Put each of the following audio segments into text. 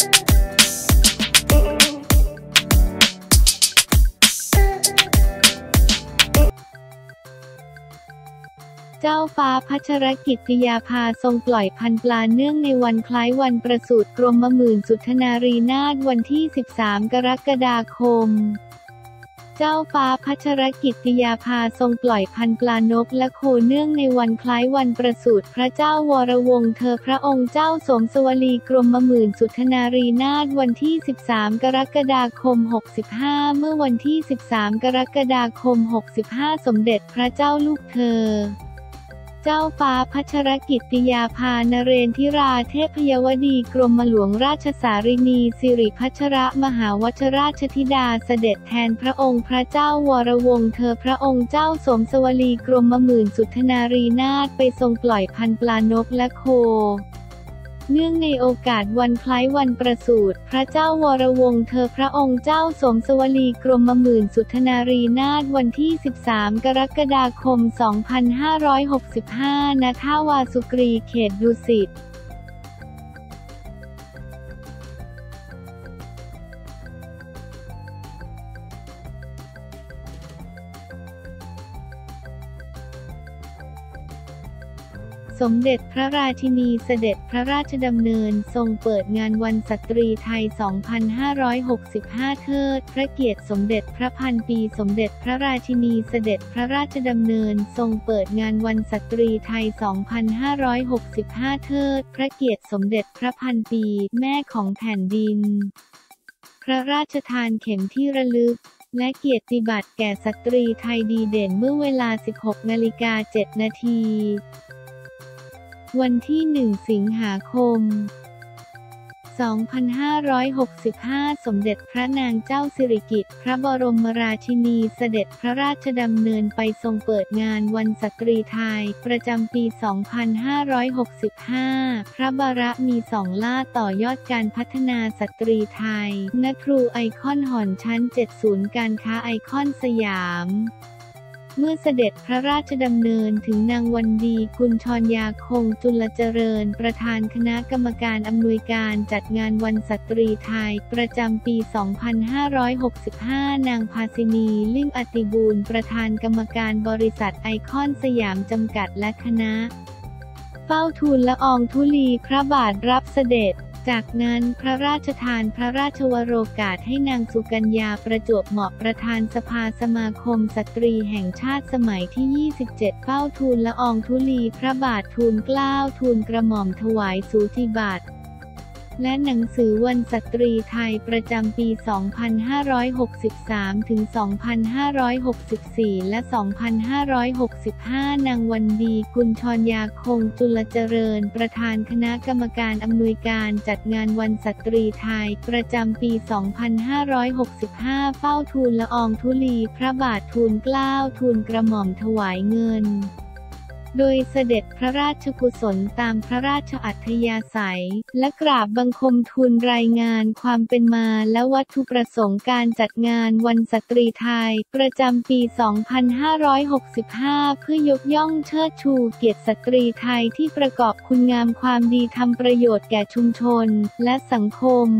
เจ้าฟ้าพัชรกิติยาภาทรงปล่อยพันธุ์ปลาเนื่องในวันคล้ายวันประสูติกรมหมื่นสุทธนารีนาถวันที่13กรกฎาคมเจ้าฟ้าพัชรกิติยาภาทรงปล่อยพันธุ์ปลานกและโคเนื่องในวันคล้ายวันประสูติพระเจ้าวรวงศ์เธอพระองค์เจ้าสมสวลีกรมหมื่นสุทธนารีนาถวันที่13กรกฎาคม65เมื่อวันที่13กรกฎาคม65สมเด็จพระเจ้าลูกเธอเจ้าฟ้าพัชรกิติยาภานเรนทิราเทพยวดีกรมหลวงราชสาริณีสิริพัชรมหาวชราชธิดาเสด็จแทนพระองค์พระเจ้าวรวงศ์เธอพระองค์เจ้าสมสวลีกรมหมื่นสุทธนารีนาถไปทรงปล่อยพันธุ์ปลานกและโคเนื่องในโอกาสวันคล้ายวันประสูติพระเจ้าวรวงศ์เธอพระองค์เจ้าสมสวลีกรมหมื่นสุทธนารีนาถวันที่13กรกฎาคม2565ณ ท่าวาสุกรีเขตดุสิตสมเด็จพระราชินีเสด็จพระราชดำเนินทรงเปิดงานวันสตรีไทย 2565 เทิดพระเกียรติสมเด็จพระพันปีสมเด็จพระราชินีเสด็จพระราชดำเนินทรงเปิดงานวันสตรีไทย 2565 เทิดพระเกียรติสมเด็จพระพันปีแม่ของแผ่นดินพระราชทานเข็มที่ระลึกและเกียรติบัตรแก่สตรีไทยดีเด่นเมื่อเวลา 16:07 นาทีวันที่1สิงหาคม2565 สมเด็จพระนางเจ้าสิริกิติ์พระบรมราชินีเสด็จพระราชดำเนินไปทรงเปิดงานวันสตรีไทยประจำปี 2565 พระบารมี2ล่าต่อยอดการพัฒนาสตรีไทยณครูไอคอนหอนชั้น7ศูนย์การค้าไอคอนสยามเมื่อเสด็จพระราชดำเนินถึงนางวันดีกุลชรยาคงจุลเจริญประธานคณะกรรมการอำนวยการจัดงานวันสตรีไทยประจำปี 2565 นางภาสินีลิ่มอติบูลประธานกรรมการบริษัทไอคอนสยามจำกัดและคณะเฝ้าทูลละอองธุลีพระบาทรับเสด็จจากนั้นพระราชทานพระราชวโรกาสให้นางสุกัญญาประจวบเหมาะประธานสภาสมาคมสตรีแห่งชาติสมัยที่27เฝ้าทูลละอองธุลีพระบาททูลเกล้าทูลกระหม่อมถวายสูติบัตรและหนังสือวันสตรีไทยประจำปี 2563 ถึง 2564 และ 2565 นางวันดีกุลชรยาคงจุลเจริญประธานคณะกรรมการอำนวยการจัดงานวันสตรีไทยประจำปี 2565 เฝ้าทูลละอองธุลีพระบาททูลเกล้าทูลกระหม่อมถวายเงินโดยเสด็จพระราชกุศลตามพระราชอัธยาศัยและกราบบังคมทูลรายงานความเป็นมาและวัตถุประสงค์การจัดงานวันสตรีไทยประจำปี 2565 เพื่อยกย่องเชิดชูเกียรติสตรีไทยที่ประกอบคุณงามความดีทำประโยชน์แก่ชุมชนและสังคม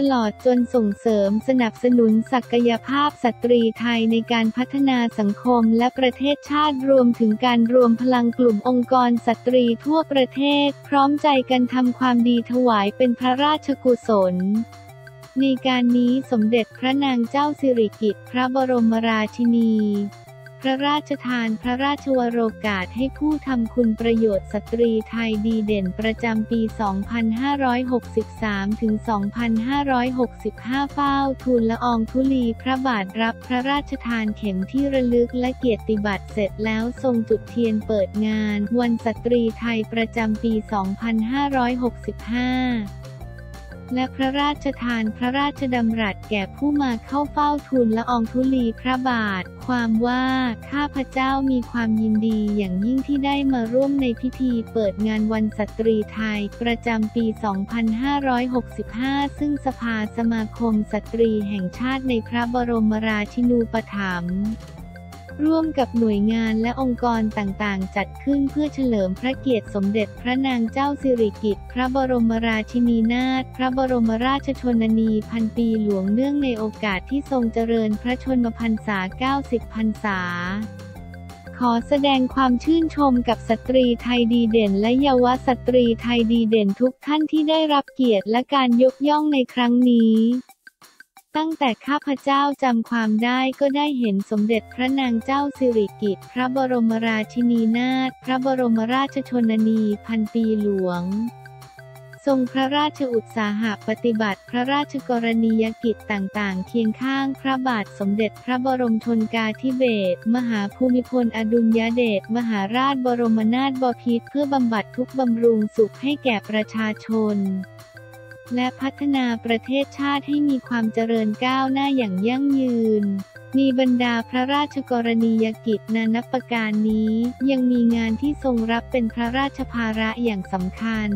ตลอดจนส่งเสริมสนับสนุนศักยภาพสตรีไทยในการพัฒนาสังคมและประเทศชาติรวมถึงการรวมพลังกลุ่มองค์กรสตรีทั่วประเทศพร้อมใจกันทำความดีถวายเป็นพระราชกุศลในการนี้สมเด็จพระนางเจ้าสิริกิติ์พระบรมราชินีพระราชทานพระราชวโรกาสให้ผู้ทำคุณประโยชน์สตรีไทยดีเด่นประจำปี 2563 ถึง 2565 เฝ้าทูลละอองธุลีพระบาทรับพระราชทานเข็มที่ระลึกและเกียรติบัตรเสร็จแล้วทรงจุดเทียนเปิดงานวันสตรีไทยประจำปี 2565และพระราชทานพระราชดำรัสแก่ผู้มาเข้าเฝ้าทูลละอองธุลีพระบาทความว่าข้าพเจ้ามีความยินดีอย่างยิ่งที่ได้มาร่วมในพิธีเปิดงานวันสตรีไทยประจำปี 2565 ซึ่งสภาสมาคมสตรีแห่งชาติในพระบรมราชินูปถัมภ์ ร่วมกับหน่วยงานและองค์กรต่างๆจัดขึ้นเพื่อเฉลิมพระเกียรติสมเด็จพระนางเจ้าสิริกิติ์พระบรมราชินีนาถพระบรมราชชนนีพันปีหลวงเนื่องในโอกาสที่ทรงเจริญพระชนมพรรษา 90 พรรษาขอแสดงความชื่นชมกับสตรีไทยดีเด่นและเยาวสตรีไทยดีเด่นทุกท่านที่ได้รับเกียรติและการยกย่องในครั้งนี้ตั้งแต่ข้าพเจ้าจำความได้ก็ได้เห็นสมเด็จพระนางเจ้าสิริกิติ์พระบรมราชินีนาถพระบรมราชชนนีพันปีหลวงทรงพระราชอุตสาหะปฏิบัติพระราชกรณียกิจต่างๆเคียงข้างพระบาทสมเด็จพระบรมชนกาธิเบศรมหาภูมิพลอดุลยเดชมหาราชบรมนาถบพิตรเพื่อบำบัดทุกข์บำรุงสุขให้แก่ประชาชนและพัฒนาประเทศชาติให้มีความเจริญก้าวหน้าอย่างยั่งยืนมีบรรดาพระราชกรณียกิจนานับประการนี้ยังมีงานที่ทรงรับเป็นพระราชภาระอย่างสำคัญ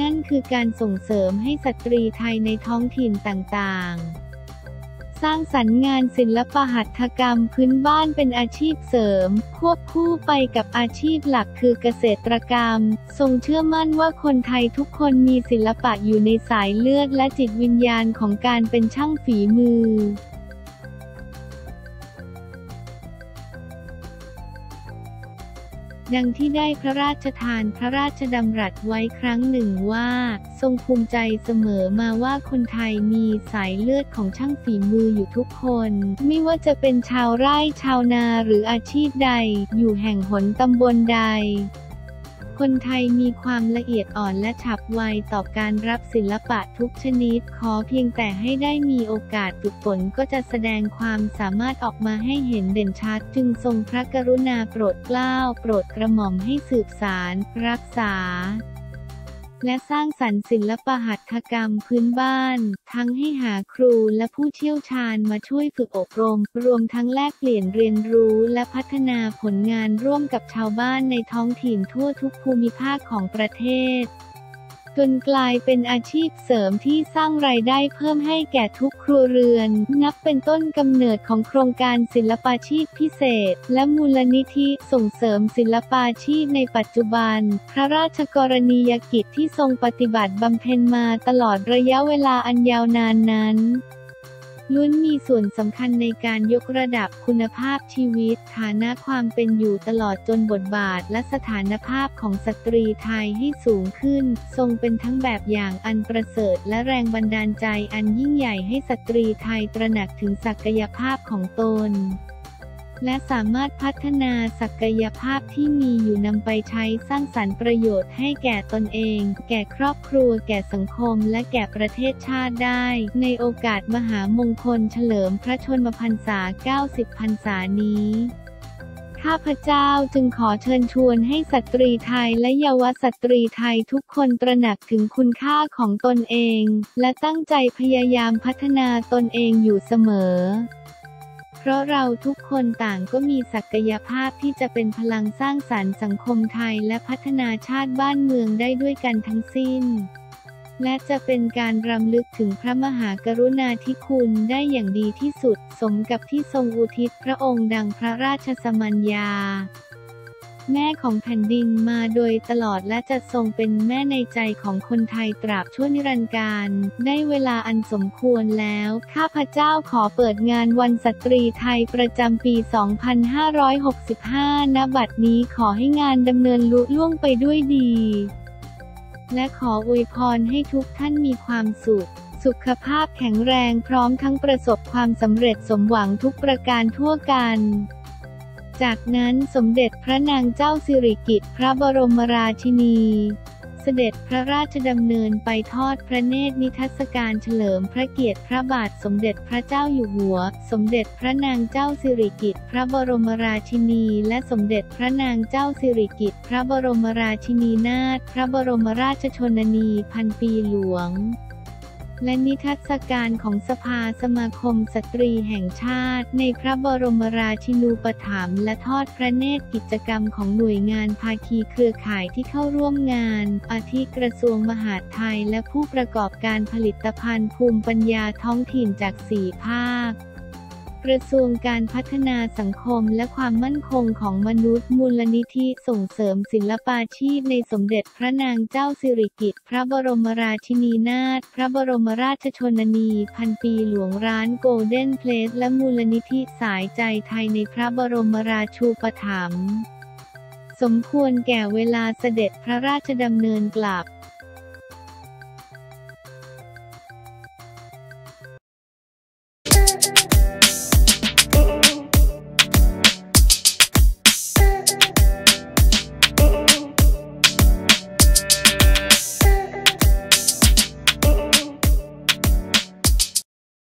นั่นคือการส่งเสริมให้สตรีไทยในท้องถิ่นต่างๆสร้างสรรค์งานศิลปหัตถกรรมพื้นบ้านเป็นอาชีพเสริมควบคู่ไปกับอาชีพหลักคือเกษตรกรรมทรงเชื่อมั่นว่าคนไทยทุกคนมีศิลปะอยู่ในสายเลือดและจิตวิญญาณของการเป็นช่างฝีมือดังที่ได้พระราชทานพระราชดำรัสไว้ครั้งหนึ่งว่าทรงภูมิใจเสมอมาว่าคนไทยมีสายเลือดของช่างฝีมืออยู่ทุกคนไม่ว่าจะเป็นชาวไร่ชาวนาหรืออาชีพใดอยู่แห่งหนตำบลใดคนไทยมีความละเอียดอ่อนและฉับไวต่อการรับศิลปะทุกชนิดขอเพียงแต่ให้ได้มีโอกาสฝึกฝนก็จะแสดงความสามารถออกมาให้เห็นเด่นชัดจึงทรงพระกรุณาโปรดเกล้าโปรดกระหม่อมให้สืบสานรักษาและสร้างสรรค์ศิลปหัตถกรรมพื้นบ้านทั้งให้หาครูและผู้เชี่ยวชาญมาช่วยฝึกอบรมรวมทั้งแลกเปลี่ยนเรียนรู้และพัฒนาผลงานร่วมกับชาวบ้านในท้องถิ่นทั่วทุกภูมิภาคของประเทศจนกลายเป็นอาชีพเสริมที่สร้างรายได้เพิ่มให้แก่ทุกครัวเรือนนับเป็นต้นกำเนิดของโครงการศิลปาชีพพิเศษและมูลนิธิส่งเสริมศิลปาชีพในปัจจุบันพระราชกรณียกิจที่ทรงปฏิบัติบำเพ็ญมาตลอดระยะเวลาอันยาวนานนั้นล้วนมีส่วนสำคัญในการยกระดับคุณภาพชีวิตฐานะความเป็นอยู่ตลอดจนบทบาทและสถานภาพของสตรีไทยให้สูงขึ้นทรงเป็นทั้งแบบอย่างอันประเสริฐและแรงบันดาลใจอันยิ่งใหญ่ให้สตรีไทยตระหนักถึงศักยภาพของตนและสามารถพัฒนาศักยภาพที่มีอยู่นำไปใช้สร้างสรรค์ประโยชน์ให้แก่ตนเองแก่ครอบครัวแก่สังคมและแก่ประเทศชาติได้ในโอกาสมหามงคลเฉลิมพระชนมพรรษา 90 พรรษานี้ข้าพเจ้าจึงขอเชิญชวนให้สตรีไทยและเยาวสตรีไทยทุกคนตระหนักถึงคุณค่าของตนเองและตั้งใจพยายามพัฒนาตนเองอยู่เสมอเพราะเราทุกคนต่างก็มีศักยภาพที่จะเป็นพลังสร้างสรรค์สังคมไทยและพัฒนาชาติบ้านเมืองได้ด้วยกันทั้งสิ้นและจะเป็นการรำลึกถึงพระมหากรุณาธิคุณได้อย่างดีที่สุดสมกับที่ทรงอุทิศพระองค์ดังพระราชสัญญาแม่ของแผ่นดินมาโดยตลอดและจะทรงเป็นแม่ในใจของคนไทยตราบชั่วนิรันดร์กาลได้เวลาอันสมควรแล้วข้าพเจ้าขอเปิดงานวันสตรีไทยประจำปี 2565 ณ บัดนี้ขอให้งานดำเนินลุล่วงไปด้วยดีและขออวยพรให้ทุกท่านมีความสุขสุขภาพแข็งแรงพร้อมทั้งประสบความสำเร็จสมหวังทุกประการทั่วกันจากนั้นสมเด็จพระนางเจ้าสิริกิติ์พระบรมราชินีเสด็จพระราชดำเนินไปทอดพระเนตรนิทรรศการเฉลิมพระเกียรติพระบาทสมเด็จพระเจ้าอยู่หัวสมเด็จพระนางเจ้าสิริกิติ์พระบรมราชินีและสมเด็จพระนางเจ้าสิริกิติ์พระบรมราชินีนาถพระบรมราชชนนีพันปีหลวงและนิทรรศการของสภาสมาคมสตรีแห่งชาติในพระบรมราชินูปถัมภ์และทอดพระเนตรกิจกรรมของหน่วยงานภาคีเครือข่ายที่เข้าร่วมงานอาทิกระทรวงมหาดไทยและผู้ประกอบการผลิตภัณฑ์ภูมิปัญญาท้องถิ่นจาก4 ภาค กระทรวงการพัฒนาสังคมและความมั่นคงของมนุษย์มูลนิธิส่งเสริมศิลปาชีพในสมเด็จพระนางเจ้าสิริกิติ์พระบรมราชินีนาถพระบรมราชชนนีพันปีหลวงร้านโกลเด้นเพลสและมูลนิธิสายใจไทยในพระบรมราชูปถัมภ์สมควรแก่เวลาเสด็จพระราชดำเนินกลับ